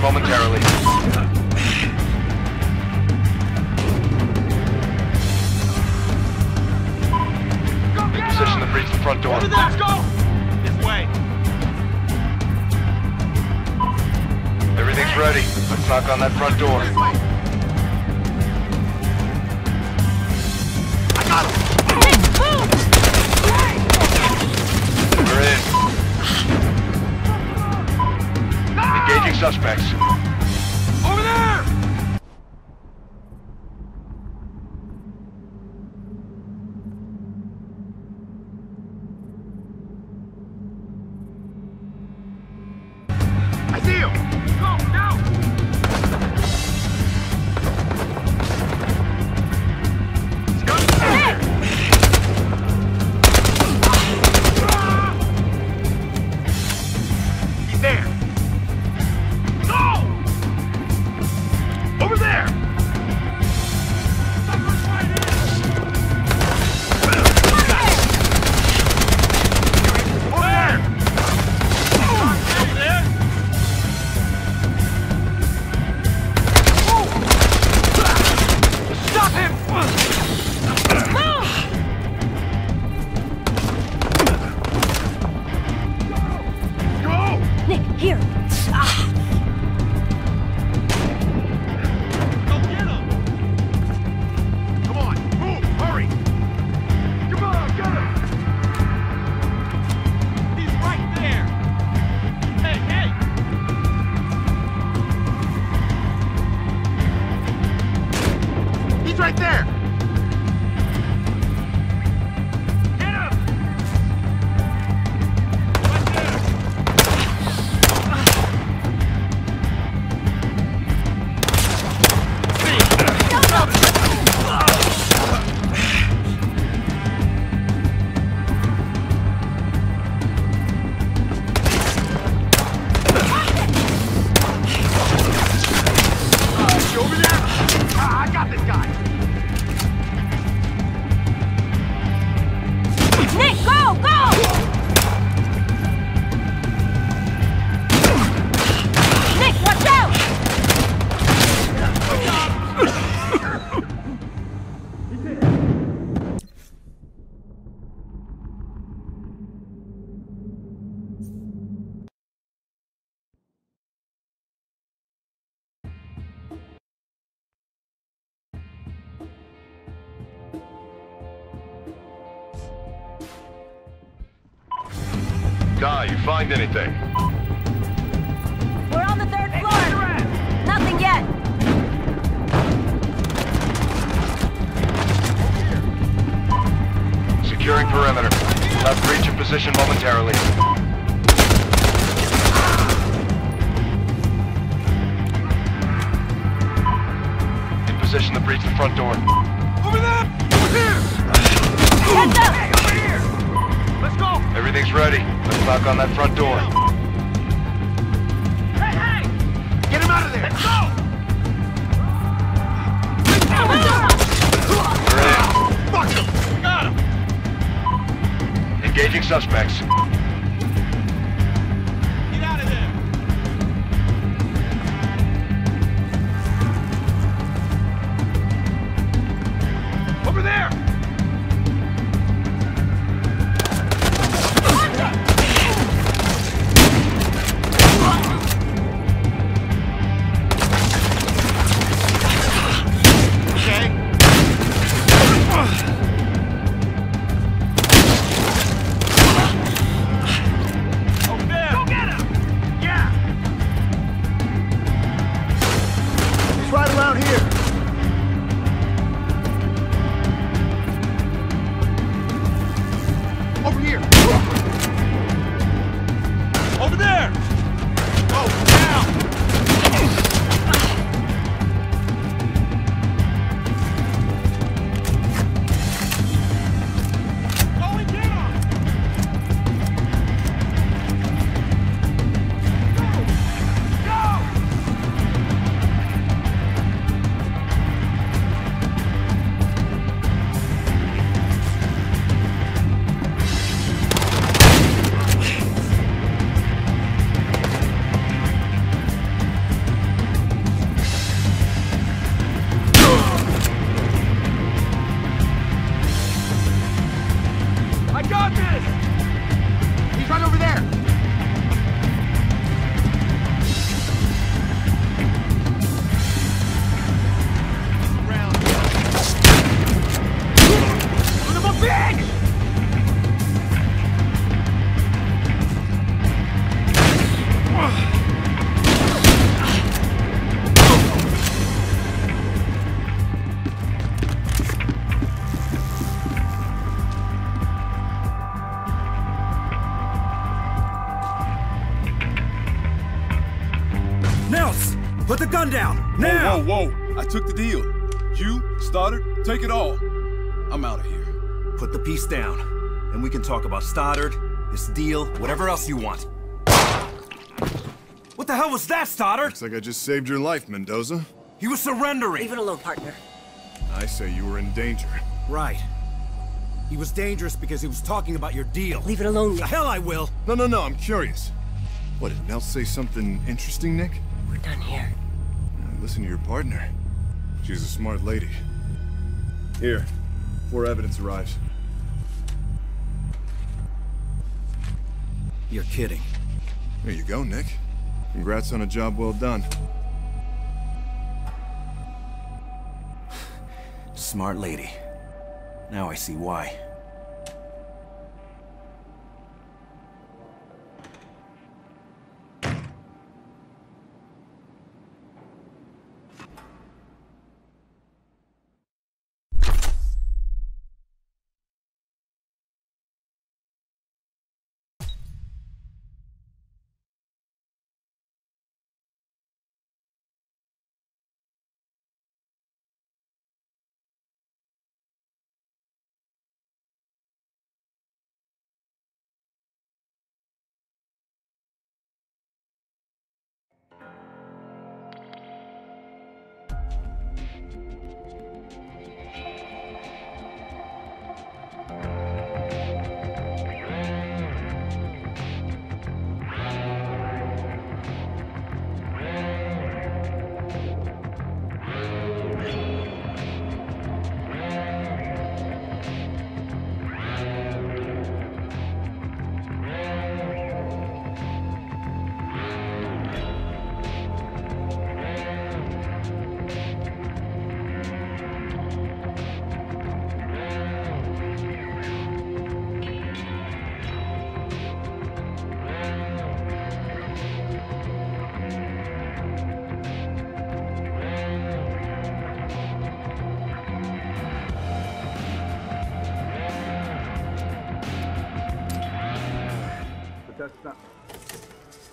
begin momentarily. Position the breach the front door. Let's go! This way. Everything's ready. Let's knock on that front door. I got him! We're in. Engaging suspects. Over there! I see him! Go, now! Guy, you find anything? We're on the third floor. Nothing yet. Securing perimeter. Left breach in position momentarily. In position to breach the front door. Over there! Over here! Heads up! Hey, over here! Let's go! Everything's ready. Let's knock on that front door. Hey, hey! Get him out of there! Let's go! We're in. Fuck him! We got him! Engaging suspects. Get out of there! Over there! got this! He's right over there! Neltz, put the gun down, now! Whoa, whoa, whoa, I took the deal. You, Stoddard, take it all. I'm out of here. Put the piece down, and we can talk about Stoddard, this deal, whatever else you want. What the hell was that, Stoddard? Looks like I just saved your life, Mendoza. He was surrendering. Leave it alone, partner. I say you were in danger. Right. He was dangerous because he was talking about your deal. Leave it alone. The hell I will! No, no, no, I'm curious. What, did Neltz say something interesting, Nick? We're done here. Listen to your partner. She's a smart lady. Here, before evidence arrives. You're kidding. There you go, Nick. Congrats on a job well done. Smart lady. Now I see why.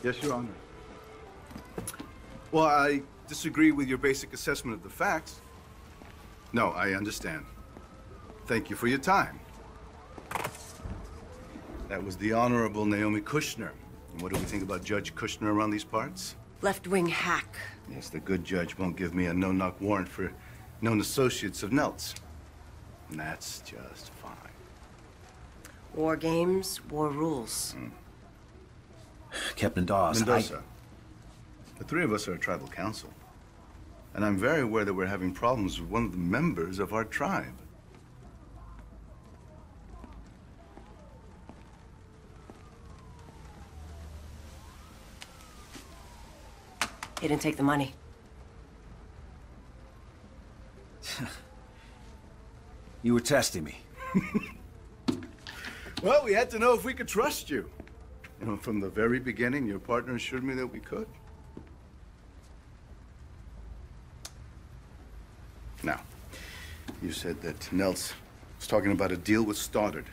Yes, Your Honor. Well, I disagree with your basic assessment of the facts. No, I understand. Thank you for your time. That was the Honorable Naomi Kushner. And what do we think about Judge Kushner around these parts? Left-wing hack. Yes, the good judge won't give me a no-knock warrant for known associates of Neltz. And that's just fine. War games, war rules. Mm. Captain Dawes, Mendoza, the three of us are a tribal council, and I'm very aware that we're having problems with one of the members of our tribe. He didn't take the money. You were testing me. Well, we had to know if we could trust you. You know, from the very beginning, your partner assured me that we could. Now, you said that Neltz was talking about a deal with Stoddard.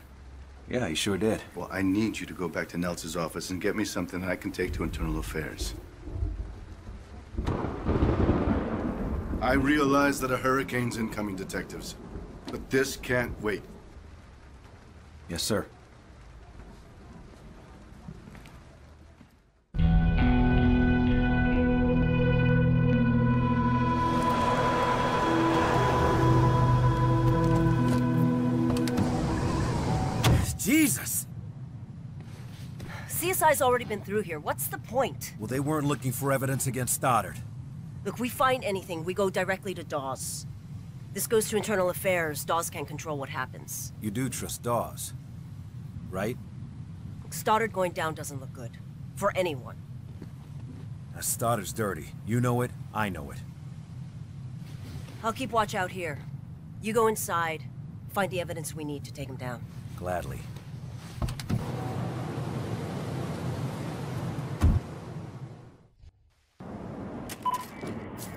Yeah, he sure did. Well, I need you to go back to Neltz's office and get me something that I can take to internal affairs. I realize that a hurricane's incoming, detectives, but this can't wait. Yes, sir. Jesus! CSI's already been through here. What's the point? Well, they weren't looking for evidence against Stoddard. Look, we find anything, we go directly to Dawes. This goes to internal affairs. Dawes can't control what happens. You do trust Dawes? right? Stoddard going down doesn't look good. For anyone. Now, Stoddard's dirty. You know it, I know it. I'll keep watch out here. You go inside, find the evidence we need to take him down. Gladly.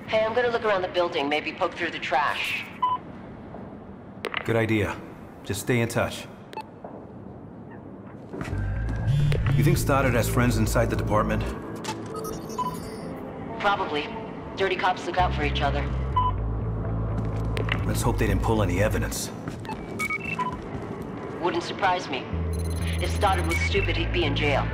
Hey, I'm gonna look around the building, maybe poke through the trash. Good idea. Just stay in touch. You think Stoddard has friends inside the department? Probably. Dirty cops look out for each other. Let's hope they didn't pull any evidence. Wouldn't surprise me. If Stoddard was stupid, he'd be in jail.